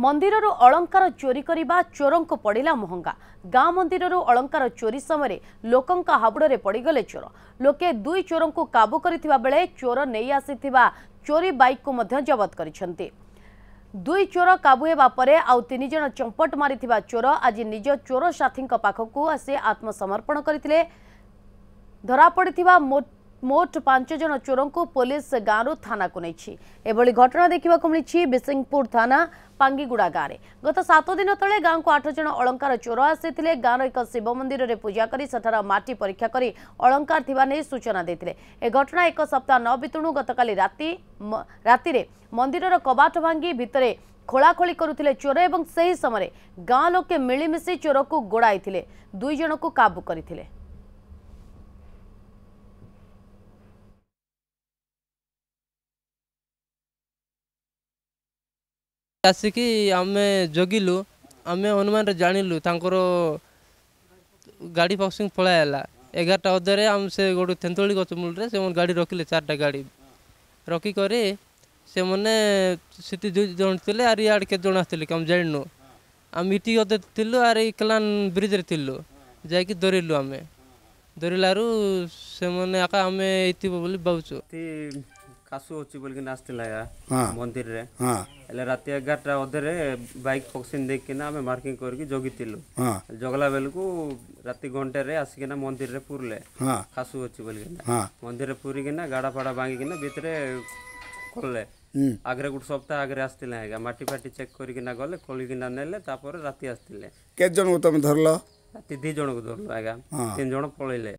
मंदिर अलंकार चोरी करने चोरों को पड़ा महंगा। गाँ मंदिर अलंकार चोरी समय लोकों हाबुड़े पड़गले चोर। लोके दुई चोरों को काबू करथिबा चोर नहीं आसी चोरी बाइक को जबत करिसेंती। दुई चोर काबू हेबा परे आउ तीन जण चंपट मारिथिबा चोर आज निज चोर साथी पाखकू आसी आत्मसमर्पण करथिले। धरा पड़िथिबा मोट 5 जन चोरों को पुलिस गाँव थाना को नहीं। एभली घटना देखा मिली बिसिंगपुर थाना पांगीगुड़ा गाँव में। गत 7 दिन तले गाँव को 8 जन अलंकार चोर आसी गाँव एक शिव मंदिर में पूजा कर सेठार माटी परीक्षा कर अलंकार थी सूचना देते। ए घटना एक सप्ताह न बीतुणु गतकाली राति मंदिर कबाट भांगी भितर खोलाखोली करुले चोर और से ही समय गाँव लोके मिलमिशि चोर को गोड़ाई थे। दुई जन को काबू करते। आसिकी आम जगिलु आम हनुमान जाणिलु तांकर गाड़ी पासिंग पलाईला 11टा अदर आम से गोटे थेंतुली गच मूल रे से मन गाड़ी रखिले। 4टा गाड़ी रखी करे से मने सिटी जन थिले आर याड के जन आथिले कम जाणनु। आम मिटी गद थिलु आर इकलान ब्रिज रे थिलु जायकी दरिलु। आम दरिलारु से मने आका आम इतिबो बोली बाउचो ती कासु होची बोल के नाचतिला मंदिर रे। हां एले रात 11टा अधेरे बाइक फक्सिन देख के ना मार्किंग करके जगितिलु। जगला बेल को रात घंटे रे आसी के ना मंदिर रे पुरले। खासु होची बोल के ना मंदिर रे पुरी के ना गाड़ा फाड़ा भांगी के ना भीतरे खोलले। आगरे गुड सप्ताह आगरे आस्तिले हैगा माटी फाटी चेक करके ना गले खोली के ना नेले। तापर रात आस्तिले के जण को तुम धरलो? रात 2 जण को धरलो हैगा 3 जण पळैले।